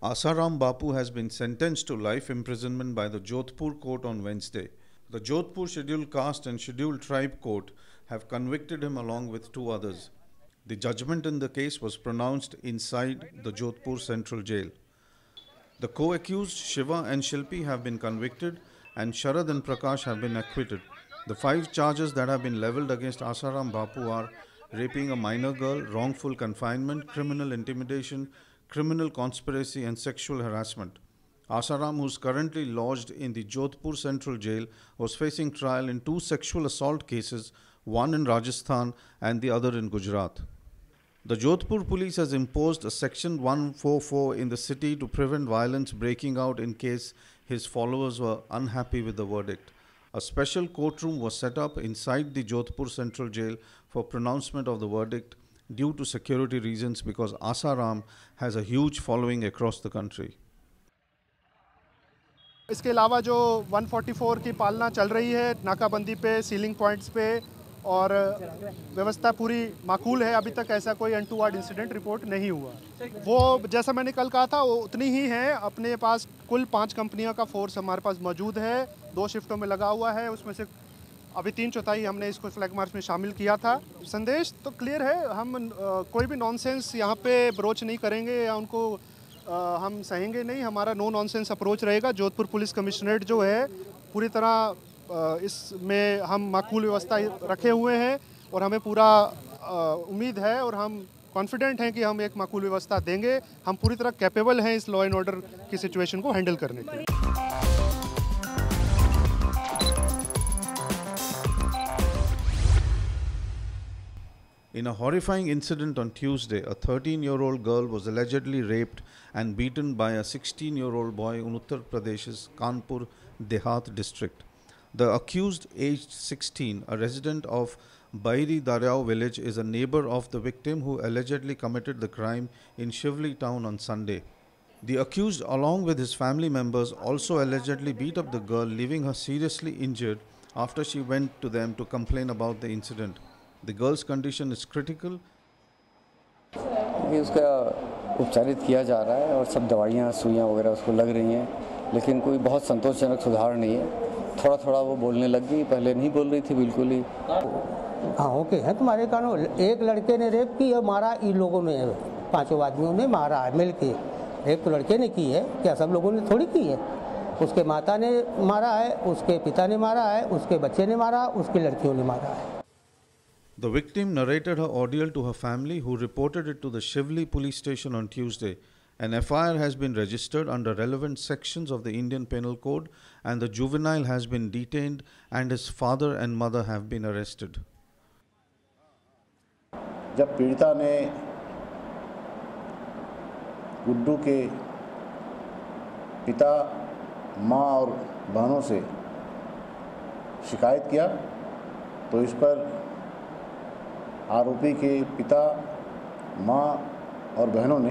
Asaram Bapu has been sentenced to life imprisonment by the Jodhpur court on Wednesday. The Jodhpur Scheduled Caste and Scheduled Tribe Court have convicted him along with two others. The judgment in the case was pronounced inside the Jodhpur Central Jail. The co-accused Shiva and Shilpi have been convicted and Sharad and Prakash have been acquitted. The five charges that have been leveled against Asaram Bapu are raping a minor girl, wrongful confinement, criminal intimidation, criminal conspiracy and sexual harassment. Asaram, who is currently lodged in the Jodhpur Central Jail, was facing trial in two sexual assault cases, one in Rajasthan and the other in Gujarat. The Jodhpur police has imposed a section 144 in the city to prevent violence breaking out in case his followers were unhappy with the verdict. A special courtroom was set up inside the Jodhpur Central Jail for pronouncement of the verdict due to security reasons because Asaram has a huge following across the country. इसके अलावा जो 144 की पालना चल रही है नाकाबंदी पे, सीलिंग पॉइंट्स पे और व्यवस्था पूरी माकूल है। अभी तक ऐसा कोई अनटूवर्ड इंसिडेंट रिपोर्ट नहीं हुआ। वो जैसा मैंने कल कहा था वो उतनी ही है। अपने पास कुल 5 कंपनियों का फोर्स हमारे पास मौजूद है, 2 शिफ्टों में लगा हुआ है। उसमें से अभी 3/4 हमने इसको फ्लैग मार्च में शामिल किया था। संदेश तो क्लियर है, हम कोई भी नॉनसेंस यहाँ पे ब्रोच नहीं करेंगे या उनको हम सहेंगे नहीं। हमारा नो नॉनसेंस अप्रोच रहेगा। जोधपुर पुलिस कमिश्नरेट जो है पूरी तरह इसमें हम माकूल व्यवस्था रखे हुए हैं और हमें पूरा उम्मीद है और हम कॉन्फिडेंट हैं कि हम एक माकूल व्यवस्था देंगे। हम पूरी तरह कैपेबल हैं इस लॉ एंड ऑर्डर की सिचुएशन को हैंडल करने के लिए। In a horrifying incident on Tuesday, a 13-year-old girl was allegedly raped and beaten by a 16-year-old boy in Uttar Pradesh's Kanpur Dehat district. The accused, aged 16, a resident of Bairi Daryau village, is a neighbor of the victim who allegedly committed the crime in Shivli town on Sunday. The accused, along with his family members, also allegedly beat up the girl, leaving her seriously injured after she went to them to complain about the incident. The girl's condition is critical. अभी उसका उपचारित किया जा रहा है और सब दवाइयाँ सुइयाँ वगैरह उसको लग रही हैं, लेकिन कोई बहुत संतोषजनक सुधार नहीं है। थोड़ा थोड़ा वो बोलने लग गई, पहले नहीं बोल रही थी बिल्कुल ही। हाँ ओके है तुम्हारे कारण। एक लड़के ने रेप की है, मारा इन लोगों ने, 5 आदमियों ने मारा मिल के। रेप तो लड़के ने की है, क्या सब लोगों ने थोड़ी की है। उसके माता ने मारा है, उसके पिता ने मारा है, उसके बच्चे ने मारा, उसके लड़कियों ने मारा है। The victim narrated her ordeal to her family, who reported it to the Shivli police station on Tuesday. An FIR has been registered under relevant sections of the Indian Penal Code, and the juvenile has been detained, and his father and mother have been arrested. जब पीड़िता ने गुड्डू के पिता, माँ और बहनों से शिकायत किया, तो इस पर आरोपी के पिता, माँ और बहनों ने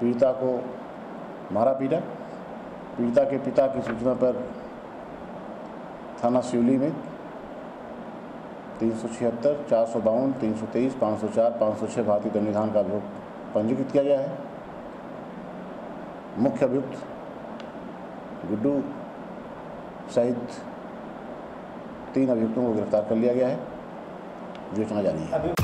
पीड़िता को मारा पीटा। पीड़िता के पिता की सूचना पर थाना शिवली में 376, 452, 323, 504, 506 भारतीय दंड विधान का अभियोग पंजीकृत किया गया है। मुख्य अभियुक्त गुड्डू सहित 3 अभियुक्तों को गिरफ्तार कर लिया गया है। जारी है।